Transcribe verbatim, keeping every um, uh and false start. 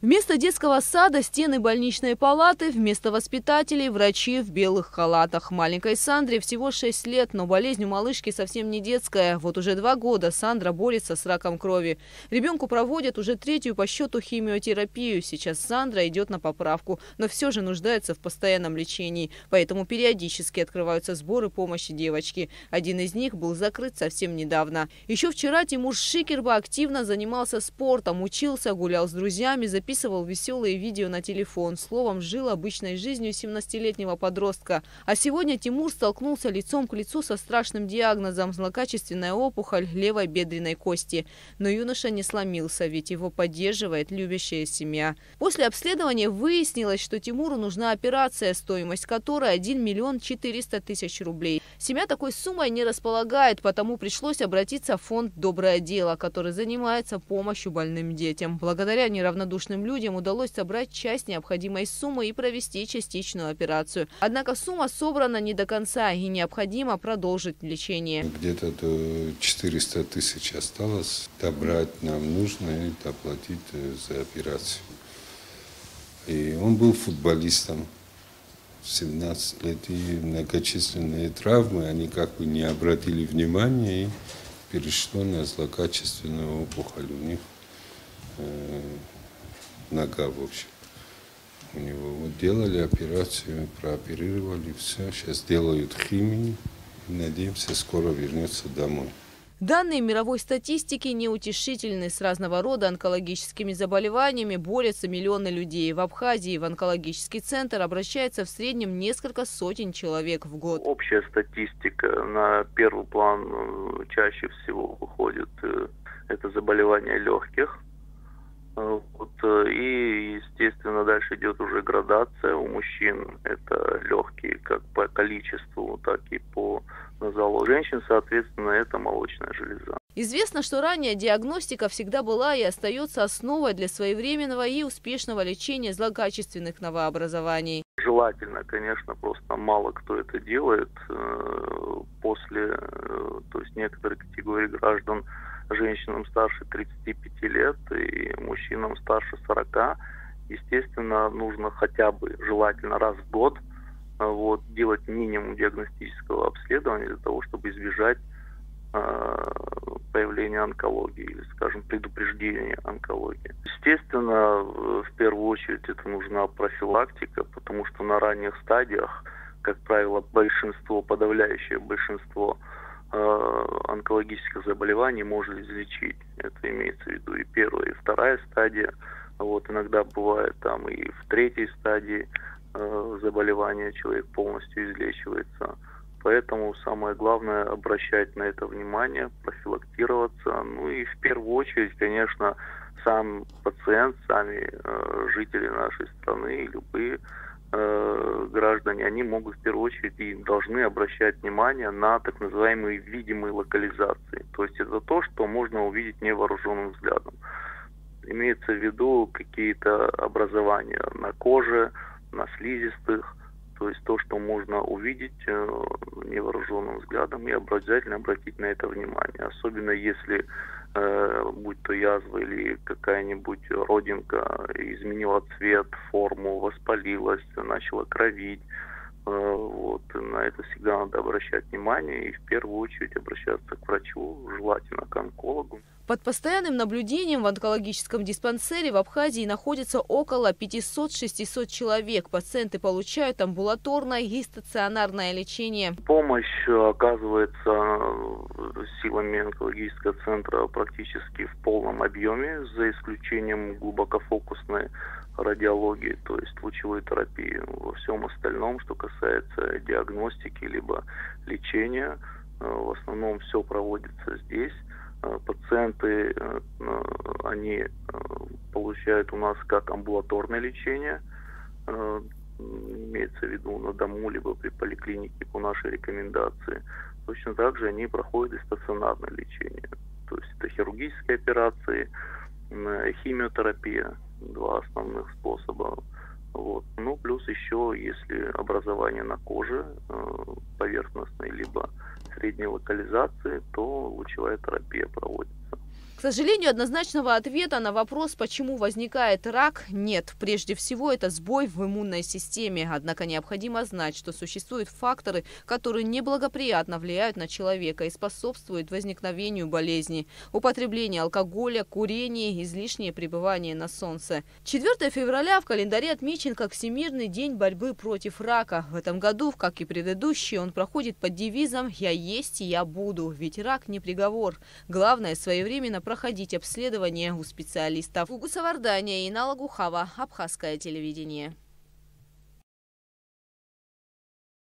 Вместо детского сада – стены больничной палаты, вместо воспитателей – врачи в белых халатах. Маленькой Сандре всего шесть лет, но болезнь у малышки совсем не детская. Вот уже два года Сандра борется с раком крови. Ребенку проводят уже третью по счету химиотерапию. Сейчас Сандра идет на поправку, но все же нуждается в постоянном лечении. Поэтому периодически открываются сборы помощи девочки. Один из них был закрыт совсем недавно. Еще вчера Тимур Шикерба активно занимался спортом, учился, гулял с друзьями, записывал. Записывал веселые видео на телефон. Словом, жил обычной жизнью семнадцатилетнего подростка. А сегодня Тимур столкнулся лицом к лицу со страшным диагнозом – злокачественная опухоль левой бедренной кости. Но юноша не сломился, ведь его поддерживает любящая семья. После обследования выяснилось, что Тимуру нужна операция, стоимость которой один миллион четыреста тысяч рублей. Семья такой суммой не располагает, потому пришлось обратиться в фонд «Доброе дело», который занимается помощью больным детям. Благодаря неравнодушным людям удалось собрать часть необходимой суммы и провести частичную операцию. Однако сумма собрана не до конца и необходимо продолжить лечение. Где-то до четырёхсот тысяч осталось. Добрать нам нужно и доплатить за операцию. И он был футболистом в семнадцать лет. И многочисленные травмы, они как бы не обратили внимания и перешло на злокачественную опухоль у них. Нога, в общем, у него. Вот делали операцию, прооперировали, все. Сейчас делают химию. Надеемся, скоро вернется домой. Данные мировой статистики неутешительны. С разного рода онкологическими заболеваниями борются миллионы людей. В Абхазии в онкологический центр обращается в среднем несколько сотен человек в год. Общая статистика на первый план чаще всего выходит. Это заболевания легких. Вот, и, естественно, дальше идет уже градация у мужчин. Это легкие как по количеству, так и по назалу. У женщин, соответственно, это молочная железа. Известно, что ранняя диагностика всегда была и остается основой для своевременного и успешного лечения злокачественных новообразований. Желательно, конечно, просто мало кто это делает. После, то есть некоторые категории граждан, женщинам старше тридцати пяти лет и мужчинам старше сорока, естественно, нужно хотя бы, желательно раз в год, вот, делать минимум диагностического обследования для того, чтобы избежать э, появления онкологии или, скажем, предупреждения онкологии. Естественно, в первую очередь это нужна профилактика, потому что на ранних стадиях, как правило, большинство, подавляющее большинство онкологических заболеваний можно излечить. Это имеется в виду и первая, и вторая стадия. Вот, иногда бывает там и в третьей стадии э, заболевания человек полностью излечивается. Поэтому самое главное обращать на это внимание, профилактироваться. Ну и в первую очередь, конечно, сам пациент, сами э, жители нашей страны, любые граждане, они могут в первую очередь и должны обращать внимание на так называемые видимые локализации. То есть это то, что можно увидеть невооруженным взглядом. Имеется в виду какие-то образования на коже, на слизистых, то есть то, что можно увидеть невооруженным взглядом и обязательно обратить на это внимание. Особенно если, будь то язва или какая-нибудь родинка, изменила цвет, форму, воспалилась, начала кровить. Вот. На это всегда надо обращать внимание и в первую очередь обращаться к врачу, желательно к онкологу. Под постоянным наблюдением в онкологическом диспансере в Абхазии находится около пятисот-шестисот человек. Пациенты получают амбулаторное и стационарное лечение. Помощь оказывается силами онкологического центра практически в полном объеме, за исключением глубокофокусной радиологии, то есть лучевой терапии. Во всем остальном, что касается диагностики либо лечения, в основном все проводится здесь. Пациенты, они получают у нас как амбулаторное лечение, имеется в виду на дому, либо при поликлинике по нашей рекомендации. Точно так же они проходят и стационарное лечение. То есть это хирургические операции, химиотерапия, два основных способа. Вот. Ну, плюс еще, если образование на коже поверхностной, либо средней локализации, то лучевая терапия проводится. К сожалению, однозначного ответа на вопрос, почему возникает рак, нет. Прежде всего, это сбой в иммунной системе. Однако необходимо знать, что существуют факторы, которые неблагоприятно влияют на человека и способствуют возникновению болезни. Употребление алкоголя, курение, излишнее пребывание на солнце. четвёртого февраля в календаре отмечен как Всемирный день борьбы против рака. В этом году, как и предыдущий, он проходит под девизом «Я есть и я буду», ведь рак не приговор. Главное своевременно проходить обследование у специалистов. Гугуца Варадания, Инала Гухава, Абхазское телевидение.